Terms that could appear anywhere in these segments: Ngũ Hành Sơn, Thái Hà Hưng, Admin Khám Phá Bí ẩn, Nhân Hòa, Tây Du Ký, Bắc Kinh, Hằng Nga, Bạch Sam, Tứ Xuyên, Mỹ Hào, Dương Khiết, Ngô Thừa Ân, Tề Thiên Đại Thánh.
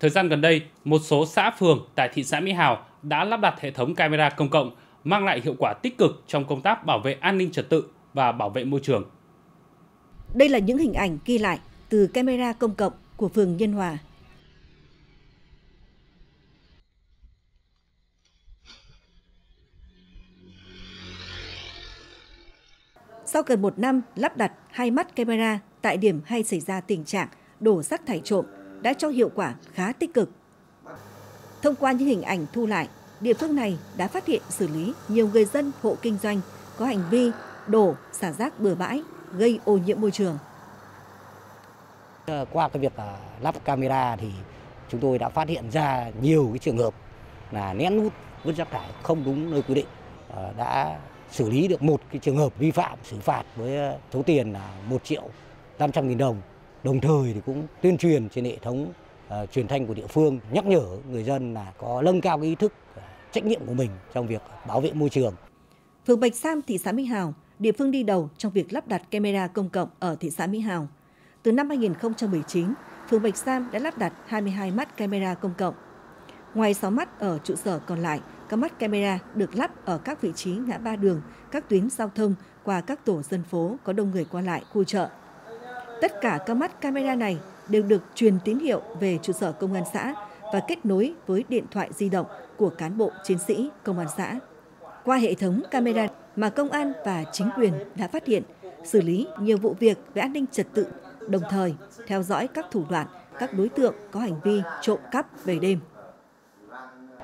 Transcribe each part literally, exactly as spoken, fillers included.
Thời gian gần đây, một số xã phường tại thị xã Mỹ Hào đã lắp đặt hệ thống camera công cộng, mang lại hiệu quả tích cực trong công tác bảo vệ an ninh trật tự và bảo vệ môi trường. Đây là những hình ảnh ghi lại từ camera công cộng của phường Nhân Hòa. Sau gần một năm lắp đặt hai mắt camera tại điểm hay xảy ra tình trạng đổ rác thải trộm đã cho hiệu quả khá tích cực. Thông qua những hình ảnh thu lại, địa phương này đã phát hiện xử lý nhiều người dân, hộ kinh doanh có hành vi đổ, xả rác bừa bãi, gây ô nhiễm môi trường. Qua cái việc lắp camera thì chúng tôi đã phát hiện ra nhiều cái trường hợp là nén lút vứt rác thải không đúng nơi quy định, đã xử lý được một cái trường hợp vi phạm, xử phạt với số tiền là một triệu năm trăm nghìn đồng. Đồng thời thì cũng tuyên truyền trên hệ thống uh, truyền thanh của địa phương, nhắc nhở người dân là có nâng cao cái ý thức, trách nhiệm của mình trong việc bảo vệ môi trường. Phường Bạch Sam, thị xã Mỹ Hào, địa phương đi đầu trong việc lắp đặt camera công cộng ở thị xã Mỹ Hào. Từ năm hai nghìn không trăm mười chín, phường Bạch Sam đã lắp đặt hai mươi hai mắt camera công cộng. Ngoài sáu mắt ở trụ sở còn lại, các mắt camera được lắp ở các vị trí ngã ba đường, các tuyến giao thông qua các tổ dân phố có đông người qua lại, khu chợ. Tất cả các mắt camera này đều được truyền tín hiệu về trụ sở công an xã và kết nối với điện thoại di động của cán bộ chiến sĩ công an xã. Qua hệ thống camera mà công an và chính quyền đã phát hiện, xử lý nhiều vụ việc về an ninh trật tự, đồng thời theo dõi các thủ đoạn, các đối tượng có hành vi trộm cắp về đêm.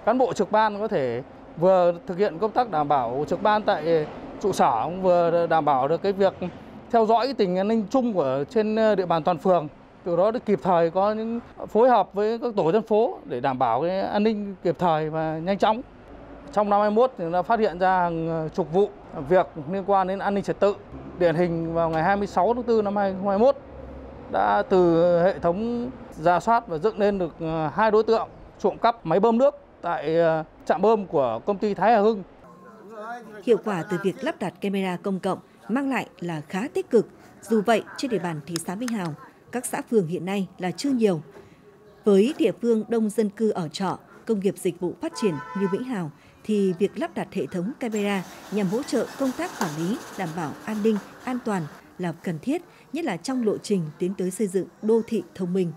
Cán bộ trực ban có thể vừa thực hiện công tác đảm bảo trực ban tại trụ sở, vừa đảm bảo được cái việc theo dõi cái tình an ninh chung của trên địa bàn toàn phường, từ đó để kịp thời có những phối hợp với các tổ dân phố để đảm bảo cái an ninh kịp thời và nhanh chóng. Trong năm hai không hai mốt thì đã phát hiện ra hàng chục vụ việc liên quan đến an ninh trật tự. Điển hình vào ngày hai mươi sáu tháng tư năm hai nghìn không trăm hai mươi mốt đã từ hệ thống rà soát và dựng lên được hai đối tượng trộm cắp máy bơm nước tại trạm bơm của công ty Thái Hà Hưng. Hiệu quả từ việc lắp đặt camera công cộng mang lại là khá tích cực. Dù vậy, trên địa bàn thị xã Mỹ Hào, các xã phường hiện nay là chưa nhiều. Với địa phương đông dân cư ở trọ, công nghiệp dịch vụ phát triển như Mỹ Hào, thì việc lắp đặt hệ thống camera nhằm hỗ trợ công tác quản lý, đảm bảo an ninh, an toàn là cần thiết, nhất là trong lộ trình tiến tới xây dựng đô thị thông minh.